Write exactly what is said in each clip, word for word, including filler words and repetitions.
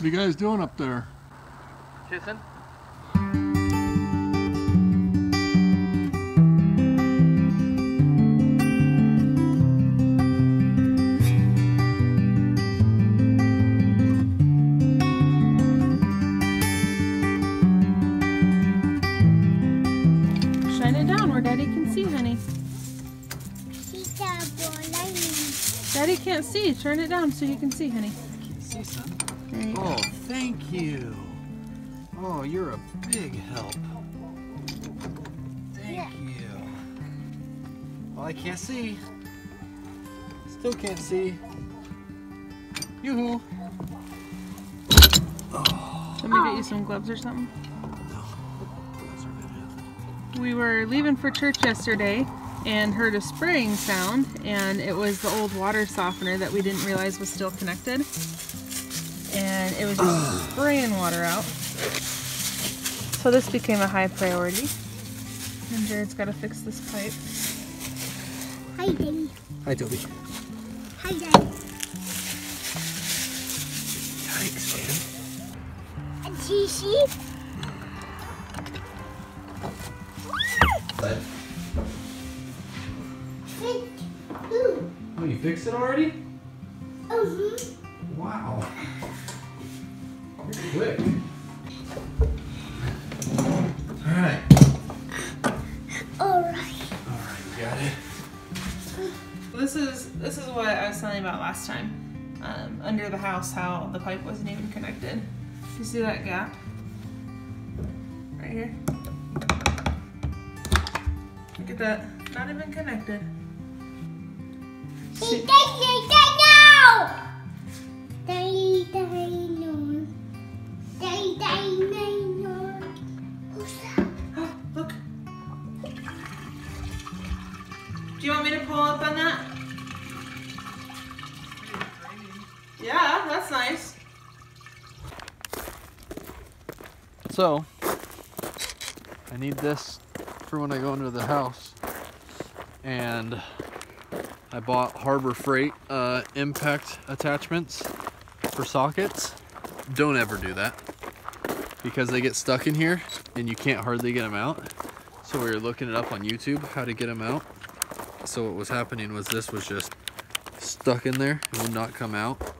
What are you guys doing up there? Kissing. Shine it down where Daddy can see, honey. Daddy can't see. Turn it down so you can see, honey. I can't see, son. There you oh, go. Thank you. Oh, you're a big help. Thank yeah. you. Well, I can't see. Still can't see. Yoo-hoo. Oh. Let me get you some gloves or something. No. Gloves are bad. We were leaving for church yesterday and heard a spraying sound, and it was the old water softener that we didn't realize was still connected. And it was just Ugh. spraying water out. So this became a high priority. And Jared's got to fix this pipe. Hi, Daddy. Hi, Toby. Hi, Daddy. Yikes, man. And Gigi? Oh, you fixed it already? Mm-hmm. Wow. You're quick. Alright. Alright. Alright, you got it. This is this is what I was telling you about last time. Um, under the house, how the pipe wasn't even connected. You see that gap? Right here. Look at that. Not even connected. See? Do you want me to pull up on that? Yeah, that's nice. So, I need this for when I go into the house. And I bought Harbor Freight uh, impact attachments for sockets. Don't ever do that because they get stuck in here and you can't hardly get them out. So we were looking it up on YouTube how to get them out. So what was happening was this was just stuck in there. It would not come out.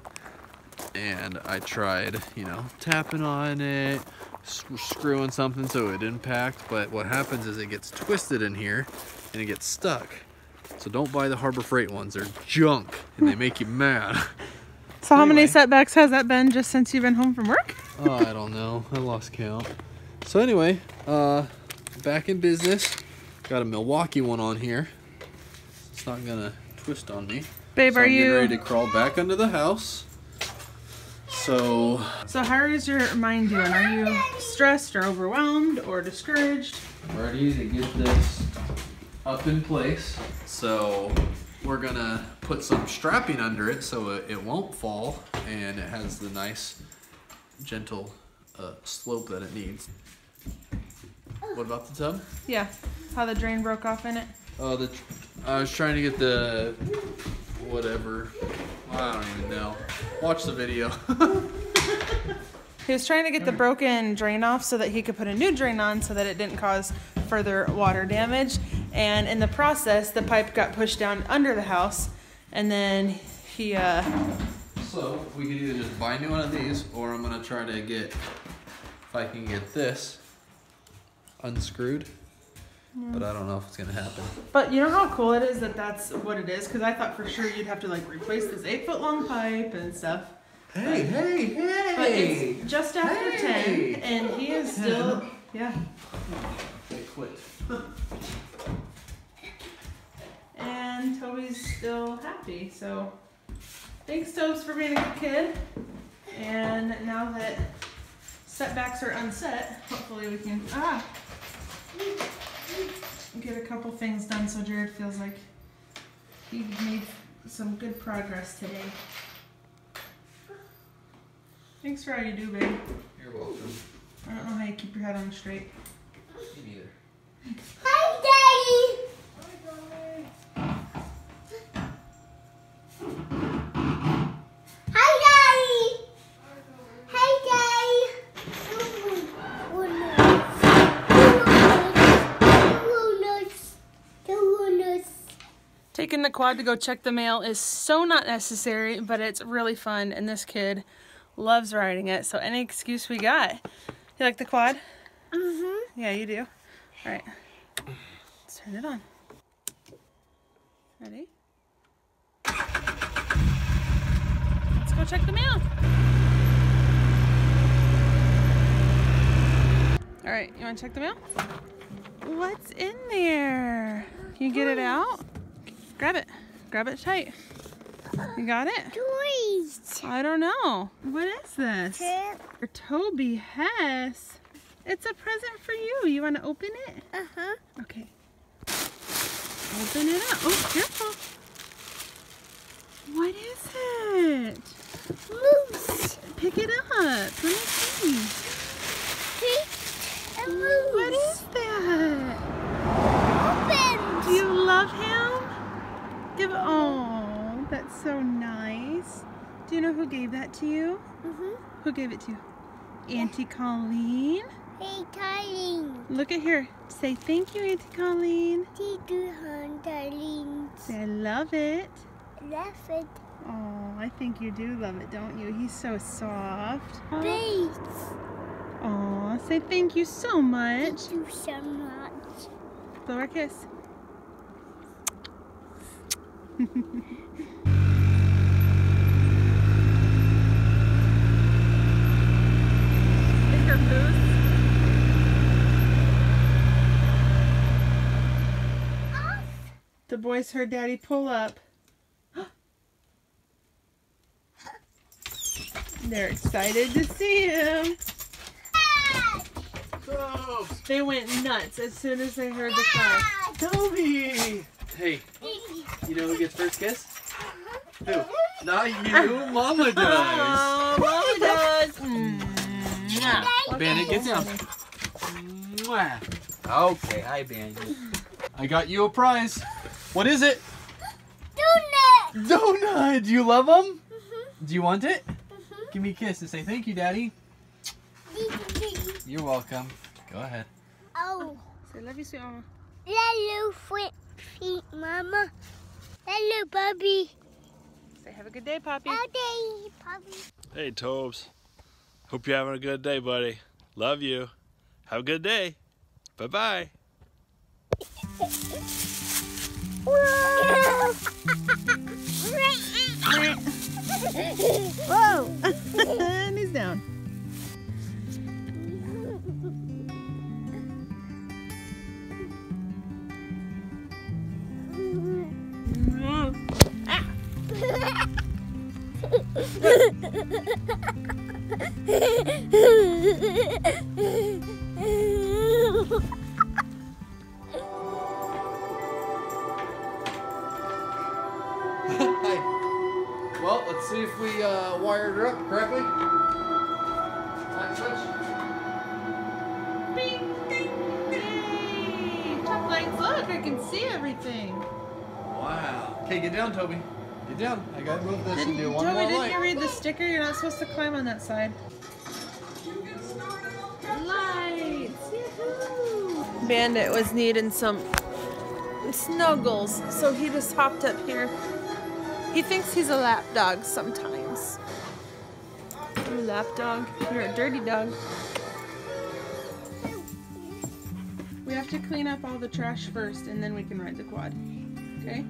And I tried, you know, tapping on it, screwing something so it didn't pack. But what happens is it gets twisted in here and it gets stuck. So don't buy the Harbor Freight ones. They're junk and they make you mad. So anyway. How many setbacks has that been just since you've been home from work? Oh, I don't know. I lost count. So anyway, uh, back in business. Got a Milwaukee one on here. It's not gonna twist on me. Babe, so are I'm you ready to crawl back under the house? So So how is your mind doing? Are you stressed or overwhelmed or discouraged? I'm ready to get this up in place. So we're gonna put some strapping under it so it, it won't fall, and it has the nice gentle uh, slope that it needs. What about the tub? Yeah, how the drain broke off in it. Oh, the I was trying to get the whatever. I don't even know. Watch the video. He was trying to get the broken drain off so that he could put a new drain on so that it didn't cause further water damage. And in the process, the pipe got pushed down under the house. And then he... Uh... So we could either just buy a new one of these, or I'm going to try to get, if I can get this unscrewed. But I don't know if it's gonna happen. But you know how cool it is that that's what it is? Because I thought for sure you'd have to like replace this eight foot long pipe and stuff. Hey, but, hey, hey! But it's just after hey. ten and he is still, yeah. They quit. And Toby's still happy. So thanks, Tobes, for being a good kid. And now that setbacks are unset, hopefully we can, ah! get a couple things done so Jared feels like he made some good progress today. Thanks for all you do, babe. You're welcome. I don't know how you keep your head on straight. Me neither. Hi, Daddy! Hi, Daddy! Hi, Daddy! Hi, taking the quad to go check the mail is so not necessary, but it's really fun, and this kid loves riding it, so any excuse we got. You like the quad? Mm-hmm. Yeah, you do. All right, let's turn it on. Ready? Let's go check the mail. All right, you want to check the mail? What's in there? Can you get it out? Grab it. Grab it tight. You got it? Toys. I don't know. What is this? For Toby Hess. It's a present for you. You want to open it? Uh-huh. Okay. Open it up. Oh, careful. What is it? Moose. Pick it up. Let me see. Pick a moose. What is that? Opened. Do you love him? Give Oh, that's so nice. Do you know who gave that to you? Mm-hmm. Who gave it to you? Auntie Colleen. Hey, Colleen. Look at here. Say thank you, Auntie Colleen. Thank you, Colleen. I love it. Love it. Oh, I think you do love it, don't you? He's so soft. Thanks. Oh, say thank you so much. Thank you so much. Blow her kiss. The boys heard Daddy pull up. They're excited to see him. Dad! They went nuts as soon as they heard Dad! The car. Toby! Hey, you know who gets first kiss? Who? Not you, Mama does. Oh, Mama does. Mm-hmm. Bandit, get down. Okay, hi, Bandit. I got you a prize. What is it? Donut! Donut! Do you love them? Mm-hmm. Do you want it? Mm-hmm. Give me a kiss and say thank you, Daddy. You're welcome. Go ahead. Oh. Say love you, sweet Mama. Hello, sweet Mama. Hello, Bubby. Say have a good day, Poppy. Good day, Poppy. Hey, Tobes. Hope you're having a good day, buddy. Love you. Have a good day. Bye-bye. Whoa! Whoa! And he's down. Well, let's see if we uh, wired her up correctly. Light switch. Bing, ding, ding. Top lights, look, I can see everything. Wow. Okay, get down, Toby. Get down. I gotta move this didn't, and do one Toby, more light. Toby, didn't you read the sticker? You're not supposed to climb on that side. Lights. Yahoo! Bandit was needing some snuggles, so he just hopped up here. He thinks he's a lap dog sometimes. You're a lap dog? You're a dirty dog. We have to clean up all the trash first and then we can ride the quad. Okay?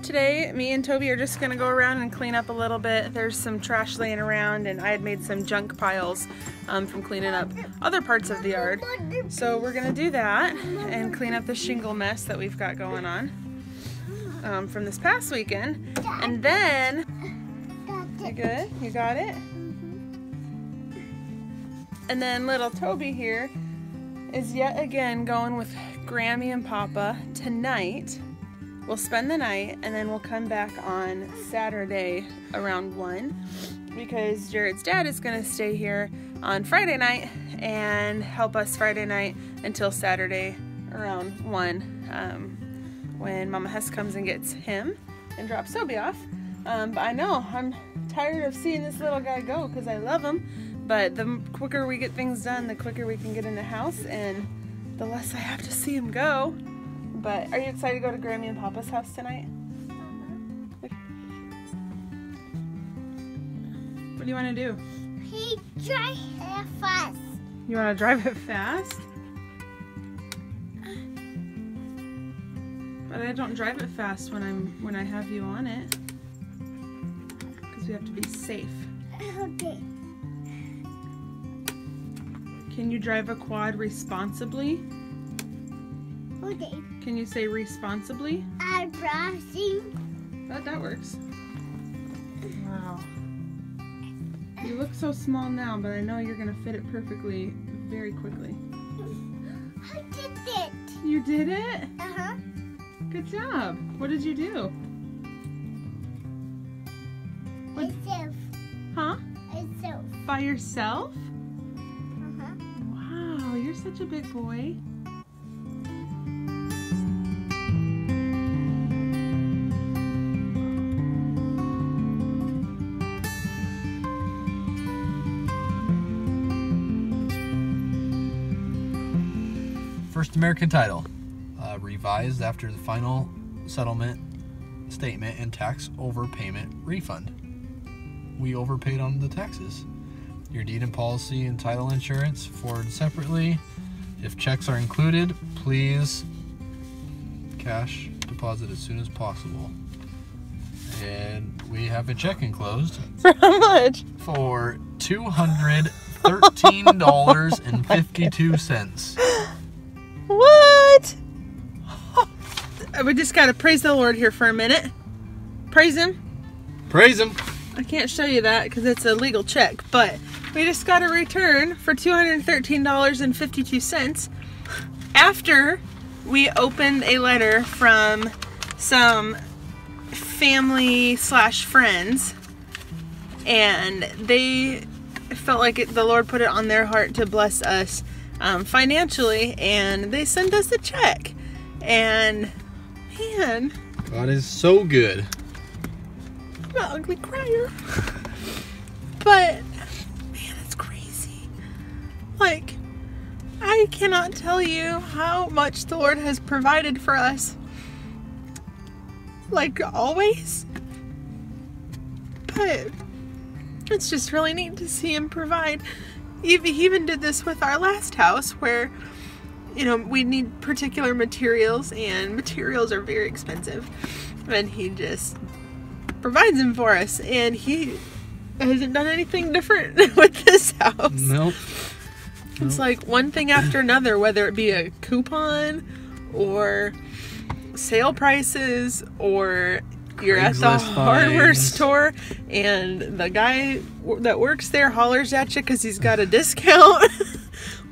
Today, me and Toby are just gonna go around and clean up a little bit. There's some trash laying around and I had made some junk piles um, from cleaning up other parts of the yard. So we're gonna do that and clean up the shingle mess that we've got going on. Um, from this past weekend, and then you good? You got it? And then little Toby here is yet again going with Grammy and Papa tonight. We'll spend the night and then we'll come back on Saturday around one because Jared's dad is gonna stay here on Friday night and help us Friday night until Saturday around one. Um, when Mama Hess comes and gets him and drops Toby off. Um, but I know, I'm tired of seeing this little guy go because I love him, but the quicker we get things done, the quicker we can get in the house and the less I have to see him go. But are you excited to go to Grammy and Papa's house tonight? What do you want to do? He drive it fast. You want to drive it fast? But I don't drive it fast when I'm when I have you on it, because we have to be safe. Okay. Can you drive a quad responsibly? Okay. Can you say responsibly? I'm crossing. That that works. Wow. You look so small now, but I know you're going to fit it perfectly very quickly. I did it. You did it? Uh-huh. Good job. What did you do? Myself. Huh? Myself. By yourself? Uh-huh. Wow, you're such a big boy. First American title, uh, revised after the final settlement statement and tax overpayment refund. We overpaid on the taxes. Your deed and policy and title insurance forward separately. If checks are included, please cash deposit as soon as possible. And we have a check enclosed. For how much? For two hundred thirteen dollars and fifty-two cents. What? We just gotta praise the Lord here for a minute. Praise Him. Praise Him. I can't show you that because it's a legal check, but we just got a return for two hundred thirteen dollars and fifty-two cents after we opened a letter from some family slash friends, and they felt like it, the Lord put it on their heart to bless us Um, financially, and they sent us a check. And man, God is so good. I'm an ugly crier. But man, it's crazy. Like, I cannot tell you how much the Lord has provided for us. Like always. But it's just really neat to see Him provide. He even did this with our last house where, you know, we need particular materials, and materials are very expensive, and He just provides them for us, and He hasn't done anything different with this house. Nope. It's nope. Like one thing after another, whether it be a coupon or sale prices or... You're at the hardware store and the guy that works there hollers at you because he's got a discount,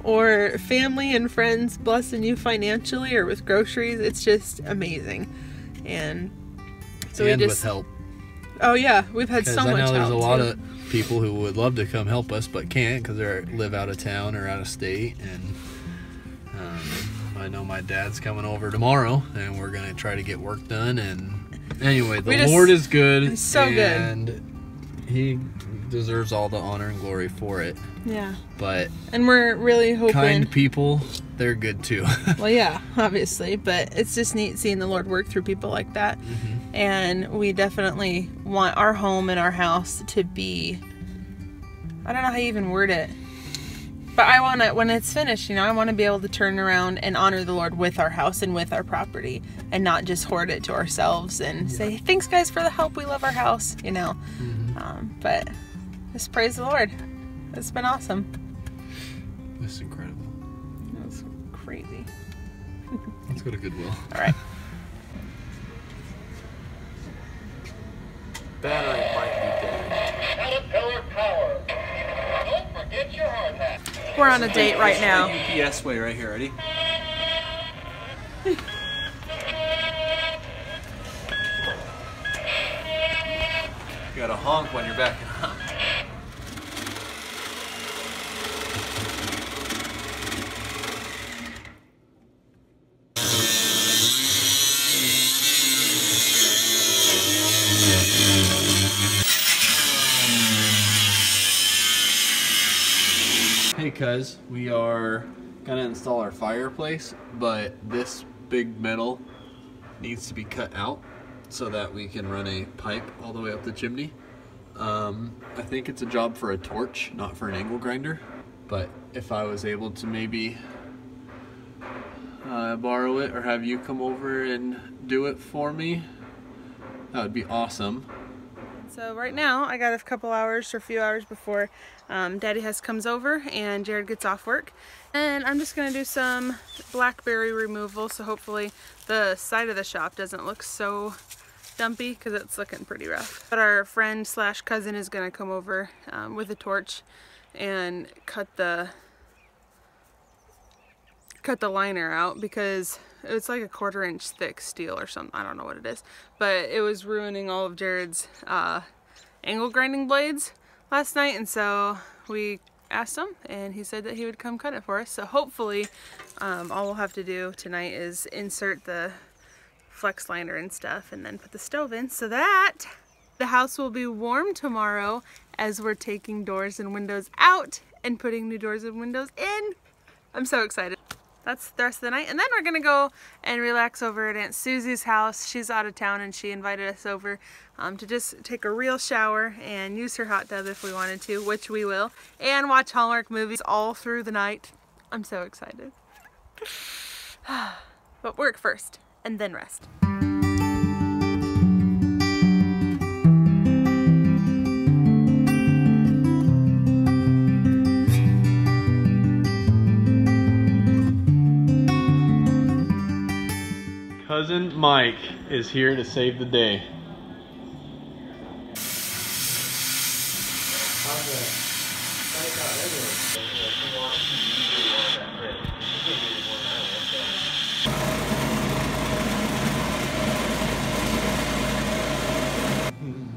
or family and friends blessing you financially or with groceries. It's just amazing. And so and we just with help. Oh yeah, we've had so much help. I know there's a lot of people who would love to come help us but can't because they live out of town or out of state. And um, I know my dad's coming over tomorrow, and we're gonna try to get work done. And anyway, the just, Lord is good. He's so and good. And He deserves all the honor and glory for it. Yeah. But and we're really hoping kind people, they're good too. Well, yeah, obviously, but it's just neat seeing the Lord work through people like that. Mm-hmm. And we definitely want our home and our house to be, I don't know how you even word it, but I want to, when it's finished, you know, I want to be able to turn around and honor the Lord with our house and with our property, and not just hoard it to ourselves and yeah. say, thanks guys for the help, we love our house, you know. Mm-hmm. Um, but just praise the Lord. It's been awesome. That's incredible. That's crazy. Let's go to Goodwill. All right. Battery might be dead. Caterpillar power. Don't forget your hard hat. We're on a date right now. U P S way right here, ready? You gotta honk when you're backing up. Because we are gonna install our fireplace, but this big metal needs to be cut out so that we can run a pipe all the way up the chimney. Um, I think it's a job for a torch, not for an angle grinder. But if I was able to maybe uh, borrow it or have you come over and do it for me, that would be awesome. So right now, I got a couple hours or a few hours before um, Daddy Hess comes over and Jared gets off work. And I'm just gonna do some blackberry removal, so hopefully the side of the shop doesn't look so dumpy because it's looking pretty rough. But our friend slash cousin is gonna come over um, with a torch and cut the cut the liner out, because it's like a quarter inch thick steel or something. I don't know what it is, but it was ruining all of Jared's uh, angle grinding blades last night, and so we asked him and he said that he would come cut it for us. So hopefully um, all we'll have to do tonight is insert the flex liner and stuff and then put the stove in so that the house will be warm tomorrow, as we're taking doors and windows out and putting new doors and windows in. I'm so excited. That's the rest of the night, and then we're gonna go and relax over at Aunt Susie's house. She's out of town and she invited us over um, to just take a real shower and use her hot tub if we wanted to, which we will, and watch Hallmark movies all through the night. I'm so excited. But work first and then rest. Cousin Mike is here to save the day.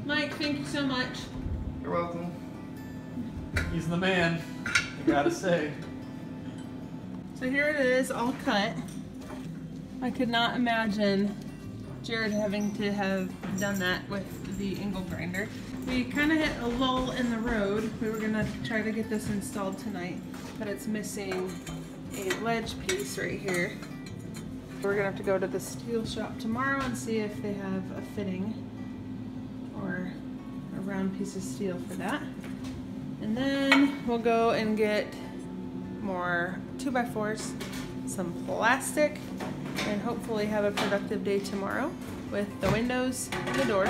Mike, thank you so much. You're welcome. He's the man, I gotta say. So here it is, all cut. I could not imagine Jared having to have done that with the angle grinder. We kind of hit a lull in the road. We were gonna try to get this installed tonight, but it's missing a ledge piece right here. We're gonna have to go to the steel shop tomorrow and see if they have a fitting or a round piece of steel for that. And then we'll go and get more two by fours, some plastic, and hopefully have a productive day tomorrow with the windows and the door.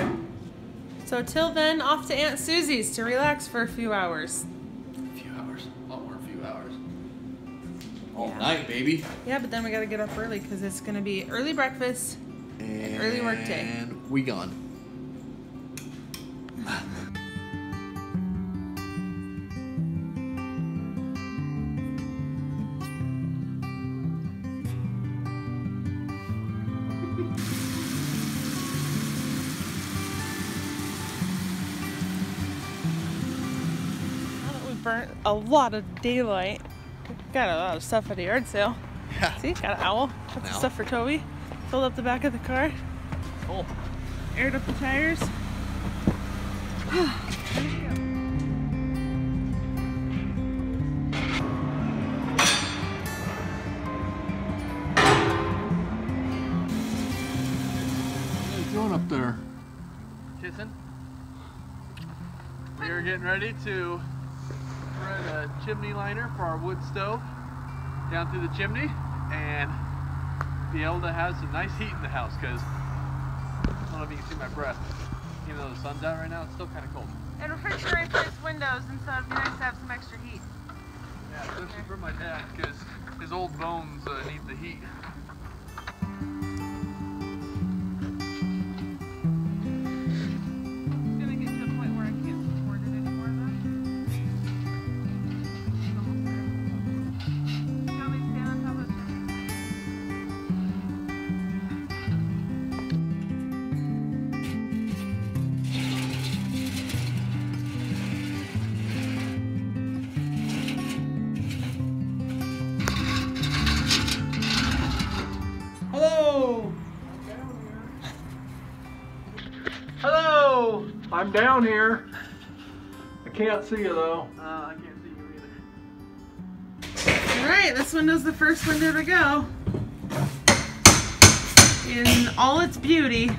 So till then, off to Aunt Susie's to relax for a few hours. A few hours? A lot more a few hours. All yeah. night, baby. Yeah, but then we gotta get up early because it's gonna be early breakfast and, and early work day. And we gone. Burnt a lot of daylight. Got a lot of stuff at the yard sale. Yeah. See, got an owl. Got some stuff for Toby. Filled up the back of the car. Cool. Aired up the tires. What are you doing up there? Kissing. We are getting ready to a chimney liner for our wood stove down through the chimney and be able to have some nice heat in the house, because I don't know if you can see my breath. Even though the sun's out right now, it's still kind of cold. And refrigerate replaced windows, and so it'd be nice to have some extra heat. Yeah, especially for my dad, because his old bones uh, need the heat. I'm down here. I can't see you though. Uh, I can't see you either. All right, this window's the first window to go. in all its beauty,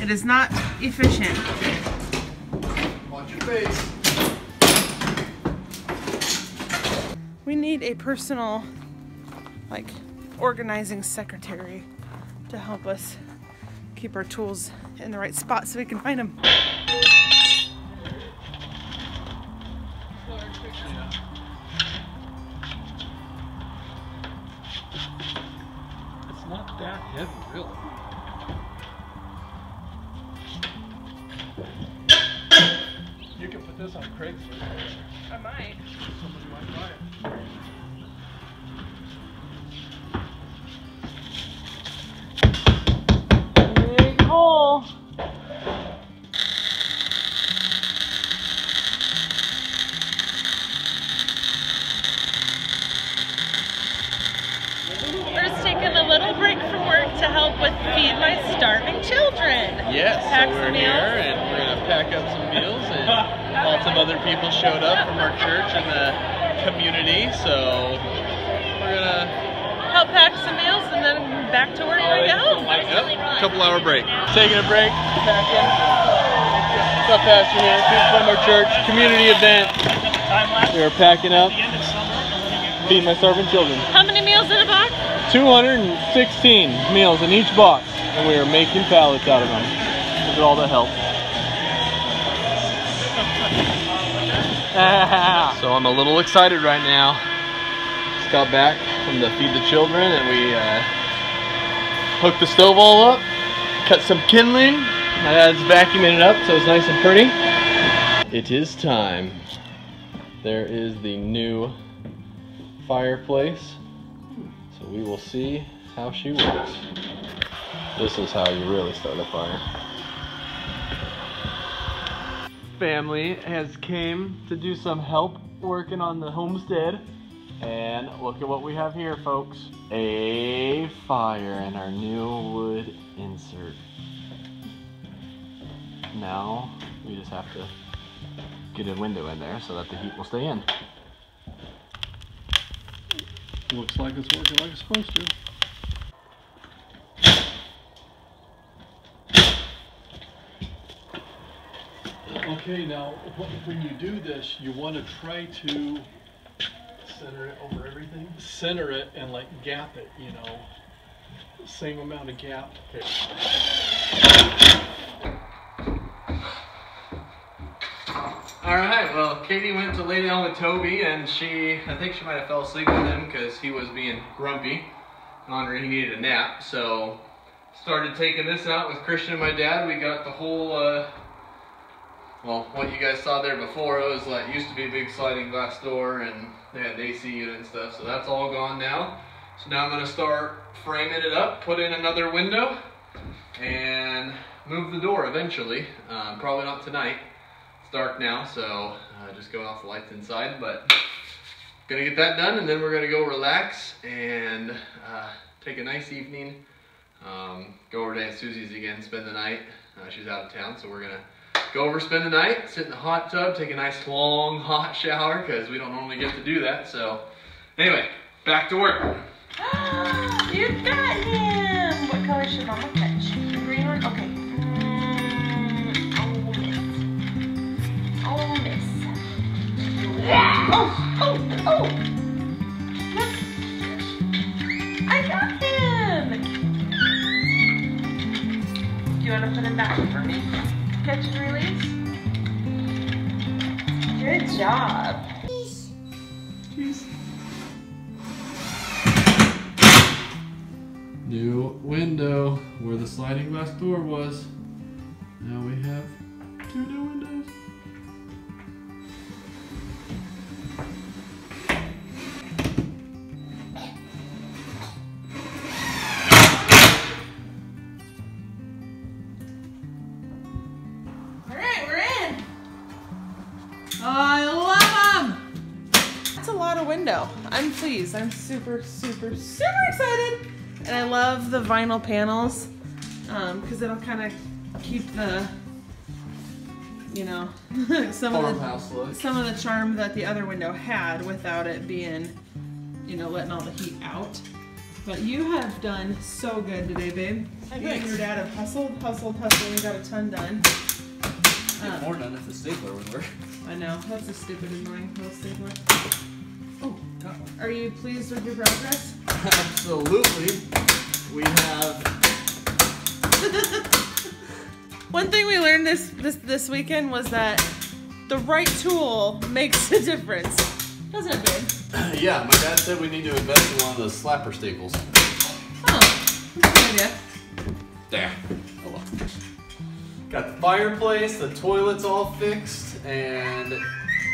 it is not efficient. Watch your face. We need a personal, like, organizing secretary to help us keep our tools in the right spot so we can find them. It's not that heavy, really. You can put this on Craigslist. I might. Somebody might buy it. Hole. We're just taking a little break from work to help with feed my starving children. Yes, pack so we're here meals. And we're going to pack up some meals, and lots of other people showed up from our church and the community, so we're going to help pack some meals and then back to where we go. Yep. Couple hour break. Taking a break, packing. What's up, Pastor here? People from our church, community event. We are packing up, feeding my starving children. How many meals in a box? two hundred sixteen meals in each box, and we are making pallets out of them. Look at all the help. So I'm a little excited right now. Just got back from the Feed the Children, and we uh, hooked the stove all up, cut some kindling. My dad's vacuuming it up, so it's nice and pretty. It is time. There is the new fireplace, so we will see how she works. This is how you really start a fire. Family has came to do some help working on the homestead. And look at what we have here, folks. A fire and our new wood insert. Now we just have to get a window in there so that the heat will stay in. Looks like it's working like it's supposed to. Okay, now when you do this, you want to try to center it over everything. Center it and like gap it, you know. Same amount of gap. Okay. Alright, well, Katie went to lay down with Toby, and she, I think she might have fell asleep with him because he was being grumpy. Andre, he needed a nap, so started taking this out with Christian and my dad. We got the whole, uh, well, what you guys saw there before, it was like, used to be a big sliding glass door, and they had an A C unit and stuff, so that's all gone now. So now I'm gonna start framing it up, put in another window, and move the door eventually. Um, probably not tonight. It's dark now, so uh, just going off the lights inside, but gonna get that done, and then we're gonna go relax and uh, take a nice evening. Um, go over to Aunt Susie's again, spend the night. Uh, she's out of town, so we're gonna go over, spend the night, sit in the hot tub, take a nice long hot shower, because we don't normally get to do that. So anyway, back to work. You got him! What color should Mama catch? The green one? Okay. Mm, Ole Miss. Ole Miss. Yeah. Oh, oh, oh! Look! I got him! Do you want to put him back for me? Catch and release. Good job. Jeez. New window where the sliding glass door was. Now we have two new windows. I'm pleased. I'm super, super, super excited. And I love the vinyl panels because um, it'll kind of keep the, you know, some of the, look. some of the charm that the other window had without it being, you know, letting all the heat out. But you have done so good today, babe. Hey, you and your dad have hustled, hustled, hustled, and got a ton done. Um, more done if the stapler would work. I know. That's a stupid annoying little stapler. Oh, got one. Are you pleased with your progress? Absolutely. We have... One thing we learned this, this, this weekend was that the right tool makes a difference. Doesn't it, babe? Yeah, my dad said we need to invest in one of those slapper staples. Oh, that's a good idea. There. Oh, well. Got the fireplace, the toilet's all fixed and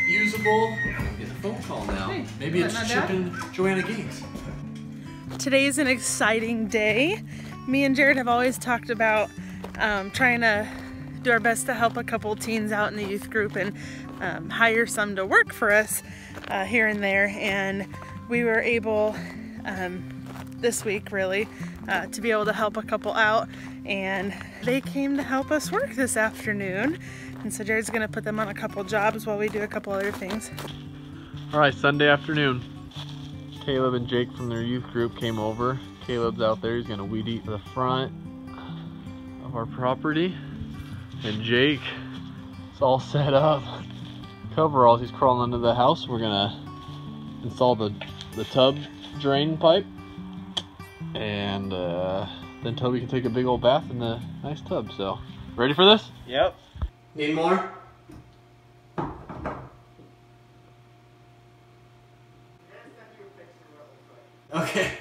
usable. I'm getting a phone call now. Hey, maybe it's Chip and Joanna Gaines. Today is an exciting day. Me and Jared have always talked about um, trying to do our best to help a couple teens out in the youth group and um, hire some to work for us uh, here and there. And we were able um, this week really uh, to be able to help a couple out, and they came to help us work this afternoon. And so Jared's gonna put them on a couple jobs while we do a couple other things. All right, Sunday afternoon. Caleb and Jake from their youth group came over. Caleb's out there, he's gonna weed eat the front of our property. And Jake, it's all set up. Coveralls, he's crawling under the house. We're gonna install the, the tub drain pipe. And uh, then Toby can take a big old bath in the nice tub, so. Ready for this? Yep. Need more? Okay.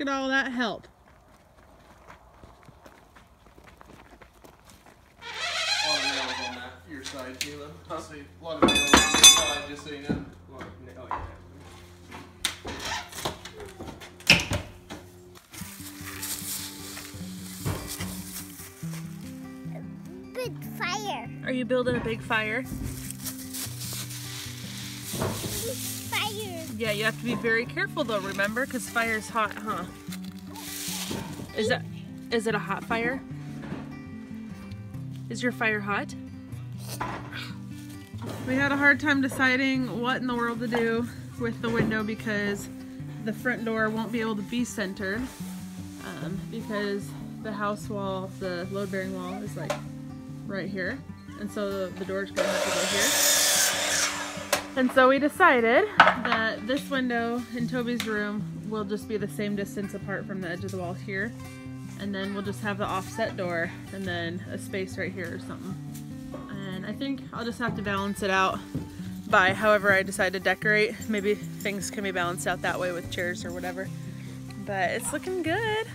Look at all that help. A lot of nails on that, your side, Caleb. Huh? So, a lot of nails on your side, just so you know. A lot of nails. Oh, yeah. A big fire. Are you building a big fire? Yeah, you have to be very careful though, remember? Because fire's hot, huh? Is that, is it a hot fire? Is your fire hot? We had a hard time deciding what in the world to do with the window because the front door won't be able to be centered um, because the house wall, the load-bearing wall is like right here. And so the door's gonna have to go here. And so we decided that this window in Toby's room will just be the same distance apart from the edge of the wall here. And then we'll just have the offset door and then a space right here or something. And I think I'll just have to balance it out by however I decide to decorate. Maybe things can be balanced out that way with chairs or whatever. But it's looking good.